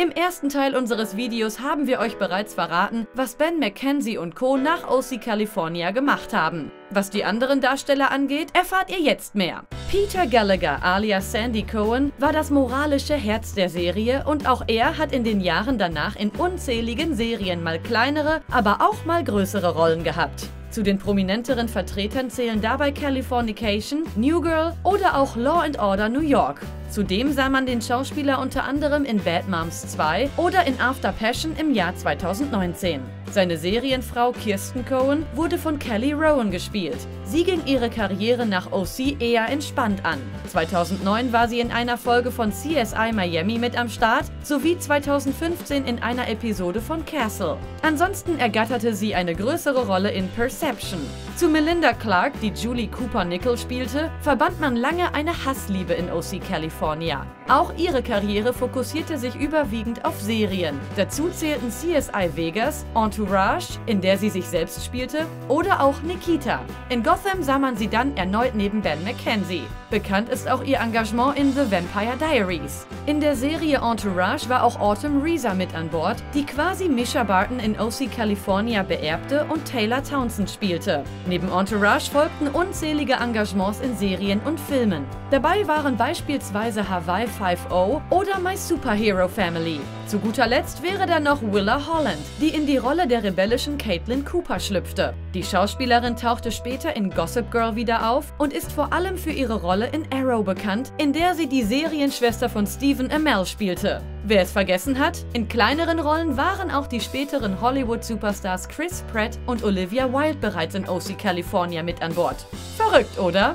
Im ersten Teil unseres Videos haben wir euch bereits verraten, was Ben McKenzie und Co. nach O.C. California gemacht haben. Was die anderen Darsteller angeht, erfahrt ihr jetzt mehr. Peter Gallagher alias Sandy Cohen war das moralische Herz der Serie und auch er hat in den Jahren danach in unzähligen Serien mal kleinere, aber auch mal größere Rollen gehabt. Zu den prominenteren Vertretern zählen dabei Californication, New Girl oder auch Law & Order New York. Zudem sah man den Schauspieler unter anderem in Bad Moms 2 oder in After Passion im Jahr 2019. Seine Serienfrau Kirsten Cohen wurde von Kelly Rowan gespielt. Sie ging ihre Karriere nach O.C. eher entspannt an. 2009 war sie in einer Folge von CSI Miami mit am Start, sowie 2015 in einer Episode von Castle. Ansonsten ergatterte sie eine größere Rolle in Perception. Zu Melinda Clarke, die Julie Cooper-Nichol spielte, verband man lange eine Hassliebe in O.C. California. Auch ihre Karriere fokussierte sich überwiegend auf Serien. Dazu zählten CSI Vegas, Entourage, in der sie sich selbst spielte, oder auch Nikita. In Gotham sah man sie dann erneut neben Ben McKenzie. Bekannt ist auch ihr Engagement in The Vampire Diaries. In der Serie Entourage war auch Autumn Reeser mit an Bord, die quasi Mischa Barton in O.C. California beerbte und Taylor Townsend spielte. Neben Entourage folgten unzählige Engagements in Serien und Filmen. Dabei waren beispielsweise Hawaii 5-0 oder My Superhero Family. Zu guter Letzt wäre dann noch Willa Holland, die in die Rolle der rebellischen Kaitlin Cooper schlüpfte. Die Schauspielerin tauchte später in Gossip Girl wieder auf und ist vor allem für ihre Rolle in Arrow bekannt, in der sie die Serienschwester von Stephen Amell spielte. Wer es vergessen hat, in kleineren Rollen waren auch die späteren Hollywood-Superstars Chris Pratt und Olivia Wilde bereits in O.C. California mit an Bord. Verrückt, oder?